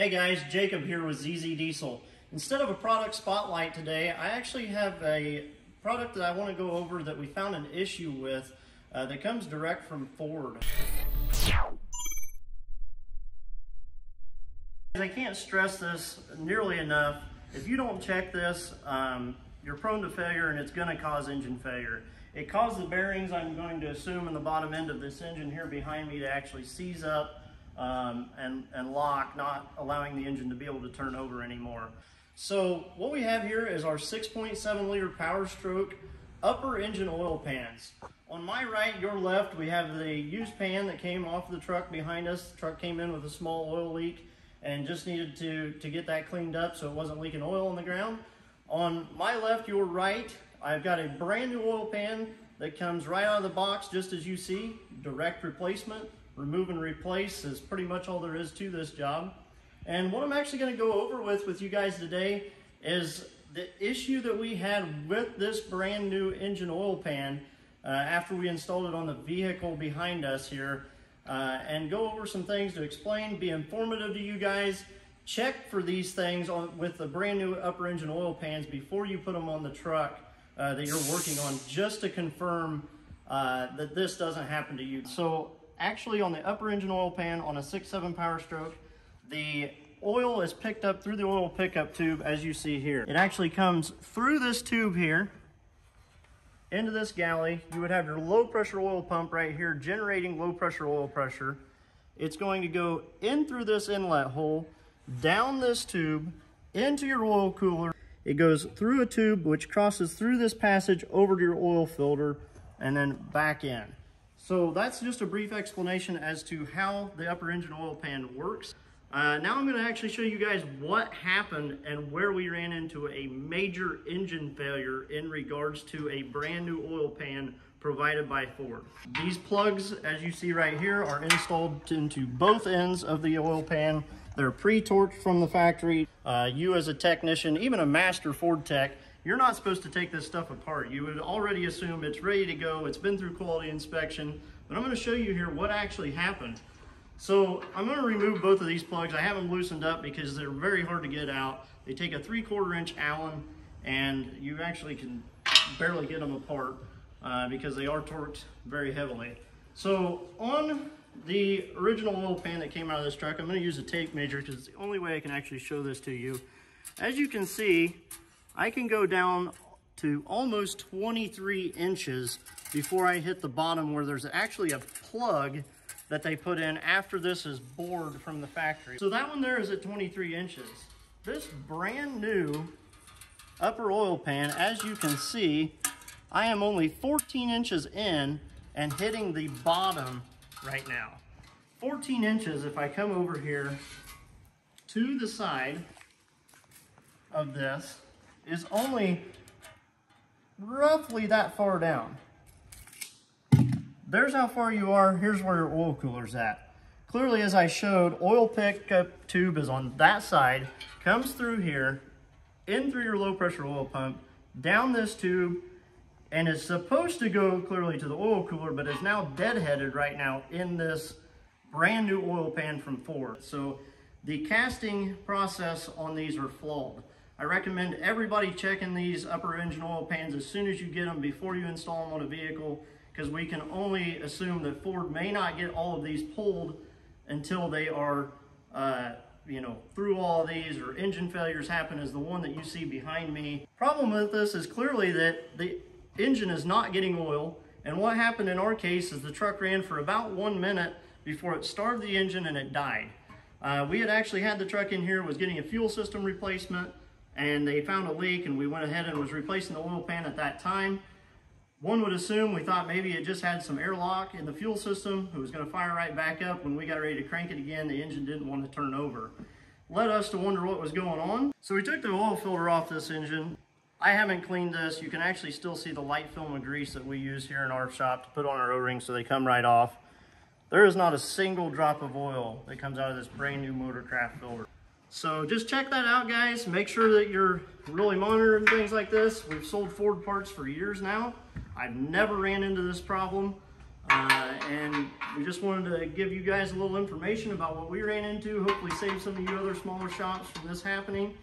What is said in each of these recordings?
Hey guys, Jacob here with ZZ Diesel. Instead of a product spotlight today, I actually have a product that I want to go over that we found an issue with that comes direct from Ford. I can't stress this nearly enough. If you don't check this, you're prone to failure and it's going to cause engine failure. It caused the bearings, I'm going to assume, in the bottom end of this engine here behind me to actually seize up and lock, not allowing the engine to be able to turn over anymore. So what we have here is our 6.7 liter Powerstroke upper engine oil pans. On my right, your left, we have the used pan that came off the truck behind us. The truck came in with a small oil leak and just needed to get that cleaned up so it wasn't leaking oil on the ground. On my left, your right, I've got a brand new oil pan that comes right out of the box, just as you see, direct replacement. Remove and replace is pretty much all there is to this job. And what I'm actually going to go over with you guys today is the issue that we had with this brand new engine oil pan after we installed it on the vehicle behind us here, and go over some things to explain, be informative to you guys. Check for these things with the brand new upper engine oil pans before you put them on the truck that you're working on, just to confirm that this doesn't happen to you. So actually, on the upper engine oil pan on a 6.7 Powerstroke, the oil is picked up through the oil pickup tube, as you see here. It actually comes through this tube here into this galley. You would have your low pressure oil pump right here generating low pressure oil pressure. It's going to go in through this inlet hole, down this tube, into your oil cooler. It goes through a tube which crosses through this passage over to your oil filter and then back in. So that's just a brief explanation as to how the upper engine oil pan works. Now I'm going to actually show you guys what happened and where we ran into a major engine failure in regards to a brand new oil pan provided by Ford. These plugs, as you see right here, are installed into both ends of the oil pan. They're pre-torqued from the factory. You as a technician, even a master Ford tech, you're not supposed to take this stuff apart. You would already assume it's ready to go. It's been through quality inspection, but I'm going to show you here what actually happened. So I'm going to remove both of these plugs. I have them loosened up because they're very hard to get out. They take a 3/4 inch Allen, and you actually can barely get them apart because they are torqued very heavily. So on the original oil pan that came out of this truck, I'm going to use a tape measure because it's the only way I can actually show this to you. As you can see, I can go down to almost 23 inches before I hit the bottom, where there's actually a plug that they put in after this is bored from the factory. So that one there is at 23 inches. This brand new upper oil pan, as you can see, I am only 14 inches in and hitting the bottom right now. 14 inches, if I come over here to the side of this, is only roughly that far down. There's how far you are. Here's where your oil cooler's at. Clearly, as I showed, oil pickup tube is on that side, comes through here, in through your low pressure oil pump, down this tube, and is supposed to go clearly to the oil cooler, but is now deadheaded right now in this brand new oil pan from Ford. So the casting process on these are flawed. I recommend everybody checking these upper engine oil pans as soon as you get them before you install them on a vehicle, because we can only assume that Ford may not get all of these pulled until they are, you know, through all of these, or engine failures happen, as the one that you see behind me. Problem with this is clearly that the engine is not getting oil, and what happened in our case is the truck ran for about 1 minute before it started the engine and it died. We had actually had the truck in here, was getting a fuel system replacement, and they found a leak, and we went ahead and was replacing the oil pan at that time. One would assume, we thought maybe it just had some airlock in the fuel system. It was going to fire right back up. When we got ready to crank it again, the engine didn't want to turn over. Led us to wonder what was going on. So we took the oil filter off this engine. I haven't cleaned this. You can actually still see the light film of grease that we use here in our shop to put on our O-rings so they come right off. There is not a single drop of oil that comes out of this brand new Motorcraft filter. So just check that out, guys. Make sure that you're really monitoring things like this. We've sold Ford parts for years now. I've never ran into this problem. And we just wanted to give you guys a little information about what we ran into, hopefully save some of you other smaller shops from this happening.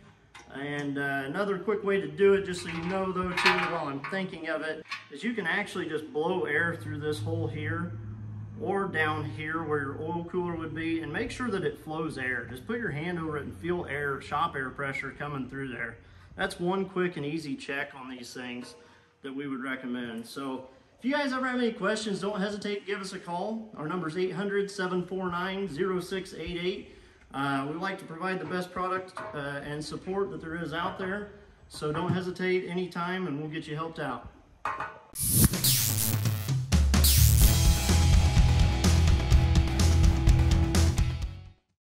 And another quick way to do it, just so you know though too, while I'm thinking of it, is you can actually just blow air through this hole here or down here where your oil cooler would be, and make sure that it flows air. Just put your hand over it and feel air, shop air pressure coming through there. That's one quick and easy check on these things that we would recommend. So if you guys ever have any questions, don't hesitate to give us a call. Our number is 800-749-0688. We like to provide the best product and support that there is out there. So don't hesitate anytime and we'll get you helped out.